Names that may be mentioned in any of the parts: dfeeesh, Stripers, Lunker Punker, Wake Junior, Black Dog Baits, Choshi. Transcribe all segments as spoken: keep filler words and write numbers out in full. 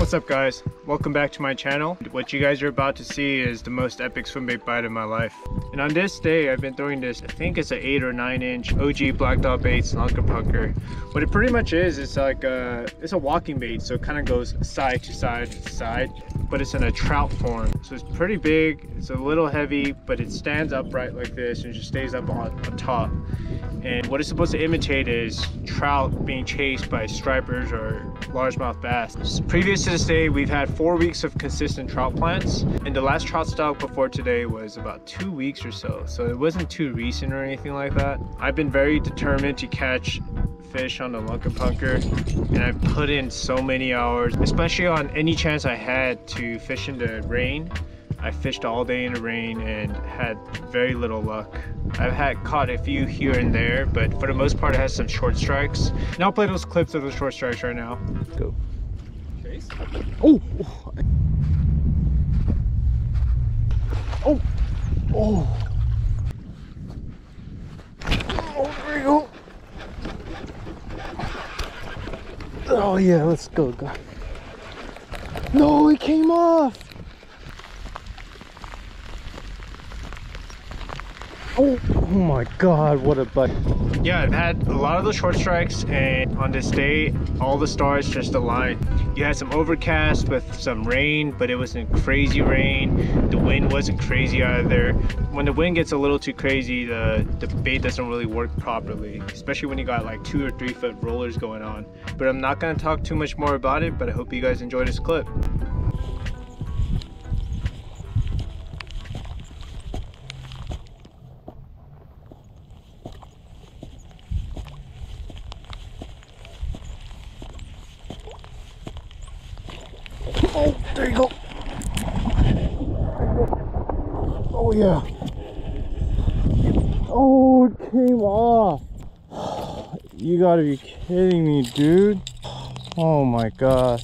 What's up guys, welcome back to my channel. What you guys are about to see is the most epic swim bait bite of my life. And on this day I've been throwing this, I think it's an eight or nine inch O G Black Dog Baits Lunker Punker. What it pretty much is, it's like a, it's a walking bait, so it kind of goes side to side to side, but it's in a trout form. So it's pretty big, it's a little heavy, but it stands upright like this and just stays up on, on top. And what it's supposed to imitate is trout being chased by stripers or largemouth bass. Previous to this day, we've had four weeks of consistent trout plants, and the last trout stock before today was about two weeks or so, so it wasn't too recent or anything like that. I've been very determined to catch fish on the Lunker Punker, and I've put in so many hours, especially on any chance I had to fish in the rain. I fished all day in the rain and had very little luck. I've had caught a few here and there, but for the most part, I had some short strikes. And I'll play those clips of the short strikes right now. Let's go. Chase. Oh! Oh! Oh! Oh, there you go. Oh yeah, let's go. God. No, it came off. Oh, oh my god, what a bite. Yeah, I've had a lot of those short strikes, and on this day all the stars just aligned. You had some overcast with some rain, but it wasn't crazy rain. The wind wasn't crazy either. When the wind gets a little too crazy, the, the bait doesn't really work properly, especially when you got like two or three foot rollers going on. But I'm not going to talk too much more about it, but I hope you guys enjoy this clip. Oh, there you go. Oh yeah. Oh, it came off. You gotta be kidding me, dude. Oh my god.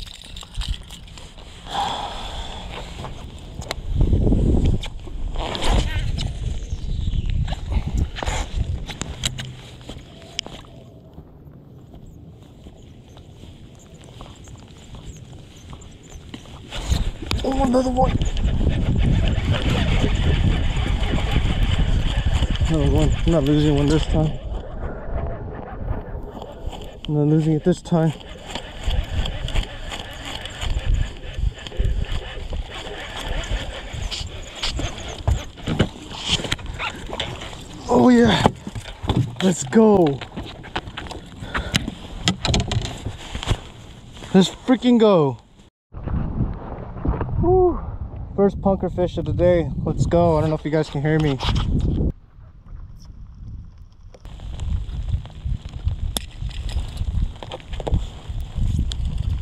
Oh, another one! Another one. I'm not losing one this time. I'm not losing it this time. Oh yeah! Let's go! Let's freaking go! First punker fish of the day. Let's go. I don't know if you guys can hear me.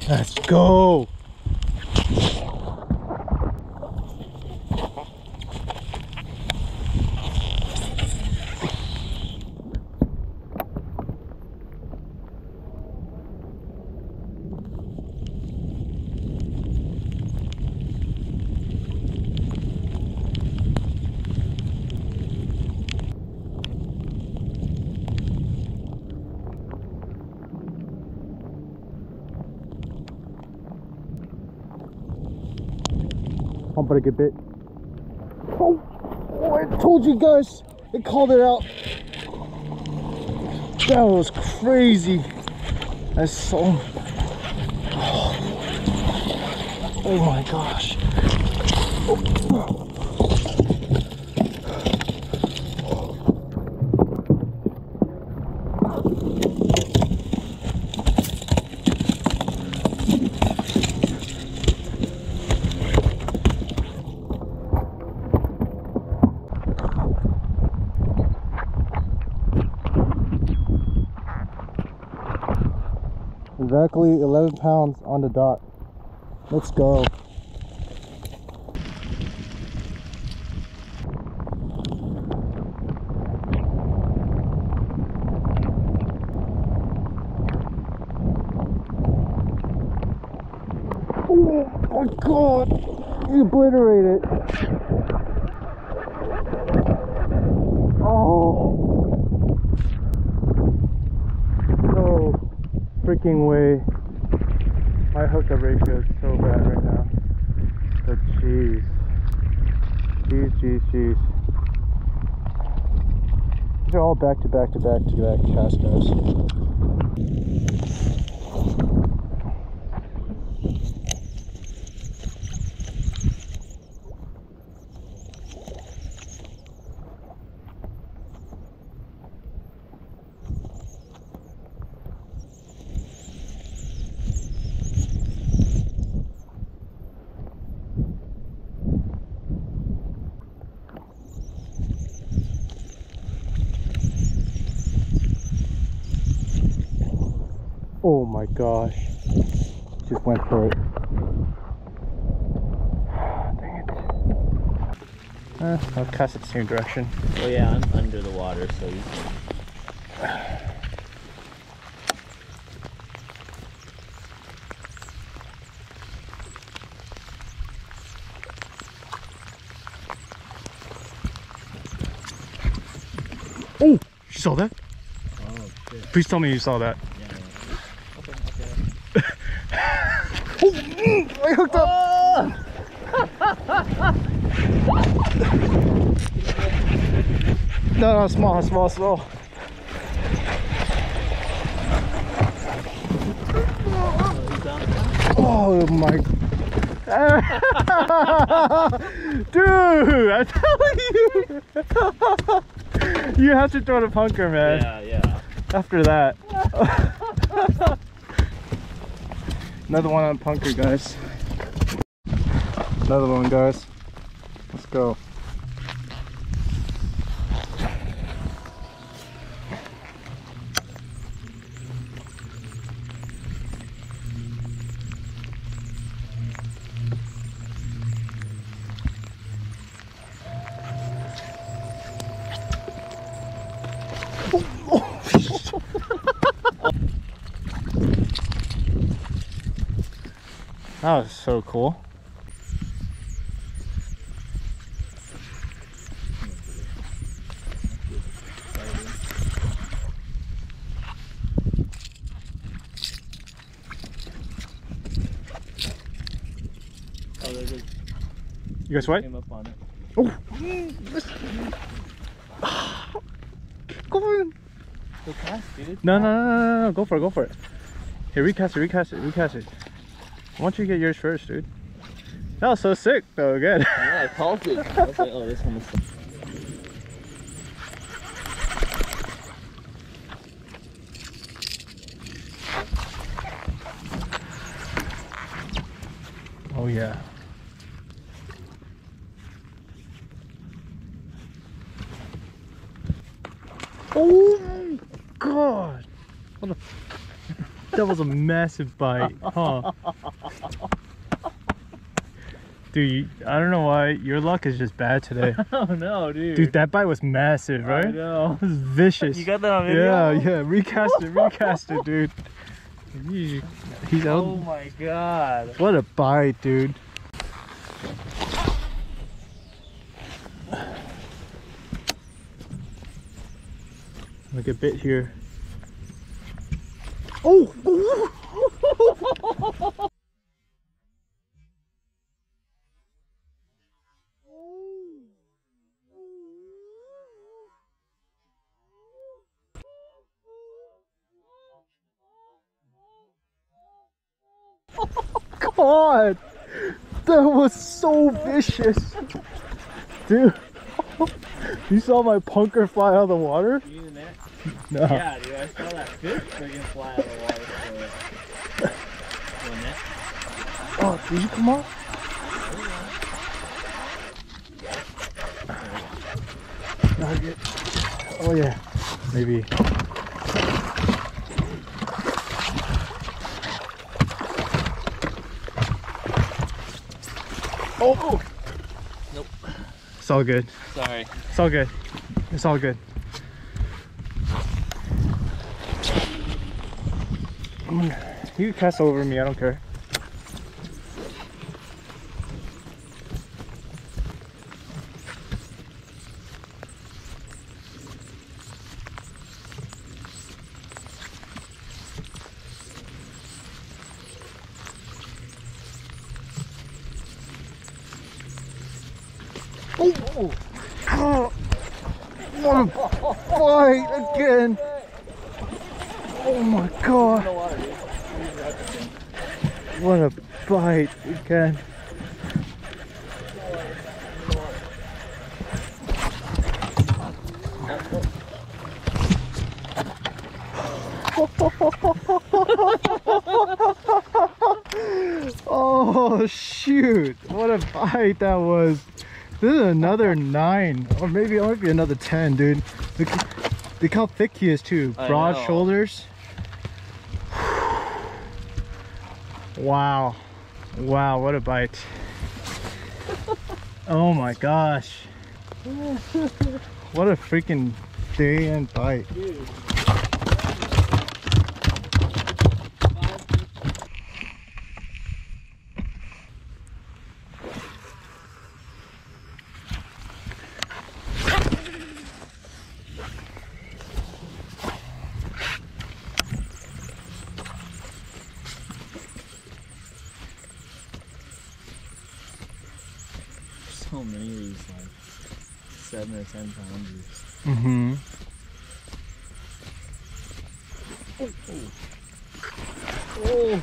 Let's go. I'm about to get bit. Oh, oh, I told you guys. It called it out. That was crazy. That's so... Oh, oh my gosh. Oh. Exactly eleven pounds on the dot. Let's go. Oh my god, you obliterated it. Oh. Freaking way. My hookup ratio is so bad right now. But jeez. Jeez, jeez, jeez. These are all back to back to back to back cast nose. Oh my gosh, just went for it. Dang it. Eh, I'll cast it the same direction. Well, yeah, I'm under the water, so you can. Oh, you saw that? Oh, shit. Please tell me you saw that. I hooked up! Oh. no, no, small, small, small. Oh my... Dude, I'm telling you! You have to throw the punker, man. Yeah, yeah. After that. Another one on punker, guys. Another one, guys. Let's go. That was so cool. Oh, there it is. You guys what? Came up on it. Oh! Go for it! Go cast, dude. No, no, no, no, no, no, go for it, go for it. Here, recast it, recast it, recast it. Why don't you get yours first, dude? That was so sick, though, good. Yeah, I called it. I was like, oh, this one was sick. Oh, yeah. Oh, my God. What the f- That was a massive bite, huh? Dude, I don't know why. Your luck is just bad today. Oh no, dude. Dude, that bite was massive, right? I know. It was vicious. You got that on video? Yeah, yeah. Recast it, recast it, dude. He's out. Oh my God. What a bite, dude. Like a bit here. Oh! Oh God! That was so vicious! Dude! You saw my punker fly out of the water? You in there? No. Yeah, dude, I saw that fish freaking fly out of the water. Oh, did you come off? Oh yeah, maybe. Oh! Nope. It's all good. Sorry. It's all good. It's all good. You can cast over me, I don't care. Oh, oh. What a fight again. Oh my god. What a bite again. Oh shoot, what a bite that was. This is another nine, or maybe it might be another ten, dude. Look, look how thick he is too. Broad shoulders. Wow, wow, what a bite. Oh my gosh, what a freaking day and bite. So many of these, like seven or ten pounders. Mm-hmm. Oh, oh. Oh.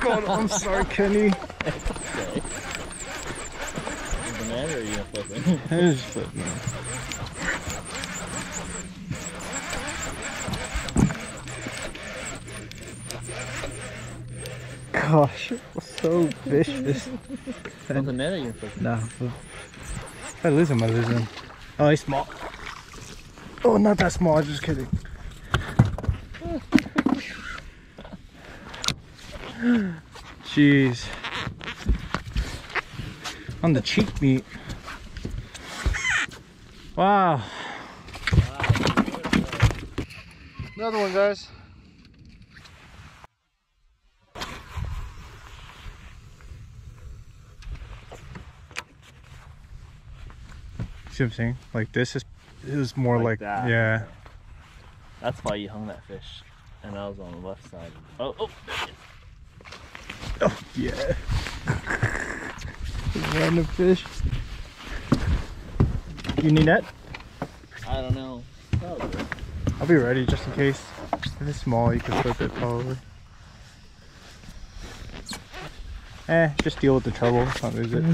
God, I'm sorry, Kenny. That's okay. What's the matter? Are you gonna flip it? I just flipped now. Gosh. So vicious. What's the matter you're fucking? Nah. If I lose him, I lose him. Oh, he's small. Oh, not that small. I'm just kidding. Jeez. On the cheek meat. Wow. Another one, guys. See what I'm saying? Like this is, it was more like, like that. Yeah. That's why you hung that fish, and I was on the left side. Oh, oh, oh yeah. Random fish. You need net? I don't know. Probably. I'll be ready just in case. If it's small, you can flip it probably. Eh, just deal with the trouble. Don't lose it.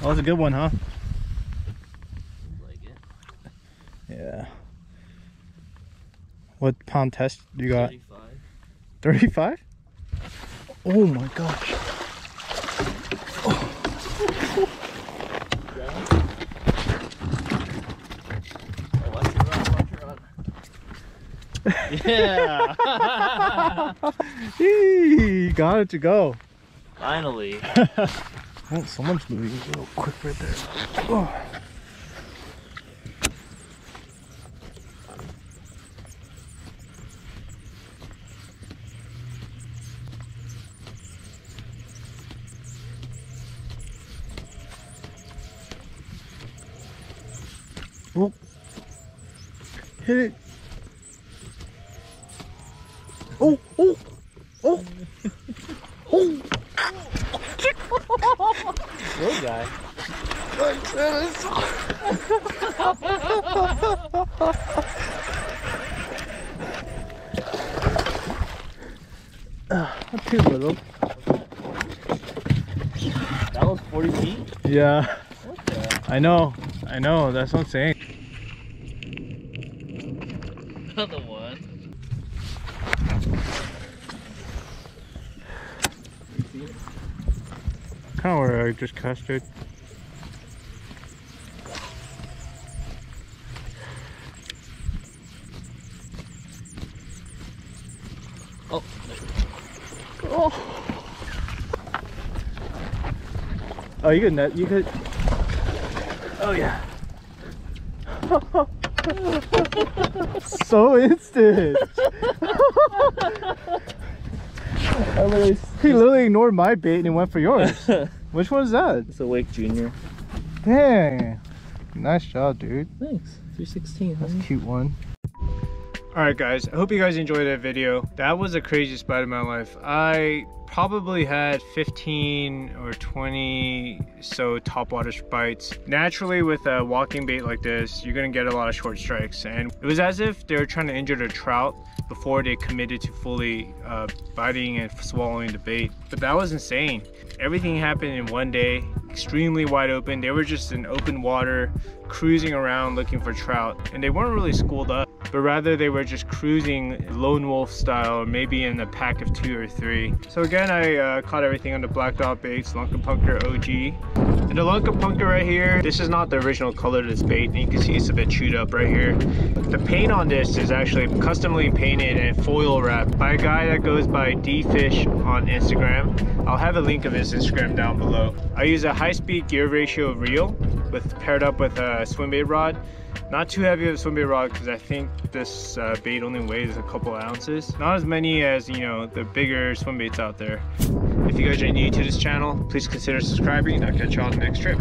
That was a good one, huh? Like it. Yeah. What pound test you got? thirty-five. thirty-five? Oh my gosh. Oh. Oh, watch it run, watch it run. Yeah. Eee, got it to go. Finally. Oh, someone's moving real quick right there. Oh. Oh. Hit it. Oh, oh, oh. Oh. Little guy. uh, not too little. That was forty feet? Yeah. What the? I know. I know. That's what I'm saying. Another one. You see it? Kind of where I just cast it. Oh. Oh. Oh, you could net. You could. Oh yeah. So instant. I literally He literally ignored my bait and he went for yours. Which one is that? It's a Wake Junior. Dang. Nice job, dude. Thanks. three sixteen. That's a cute one. Alright guys, I hope you guys enjoyed that video. That was the craziest bite of my life. I probably had fifteen or twenty so topwater bites. Naturally, with a walking bait like this, you're gonna get a lot of short strikes, and it was as if they were trying to injure the trout before they committed to fully uh, biting and swallowing the bait. But that was insane. Everything happened in one day, extremely wide open. They were just in open water, cruising around looking for trout, and they weren't really schooled up, but rather they were just cruising lone wolf style, or maybe in a pack of two or three. So again, I uh, caught everything on the Black Dog Baits, Lunker Punker O G. And the Lunker Punker right here, this is not the original color of this bait, and you can see it's a bit chewed up right here. The paint on this is actually customly painted and foil wrapped by a guy that goes by dfeeesh on Instagram. I'll have a link of his Instagram down below. I use a high-speed gear ratio reel with paired up with a swim bait rod. Not too heavy of a swim bait rod, because I think this uh, bait only weighs a couple ounces. Not as many as, you know, the bigger swim baits out there. If you guys are new to this channel, please consider subscribing, and I'll catch you on the next trip.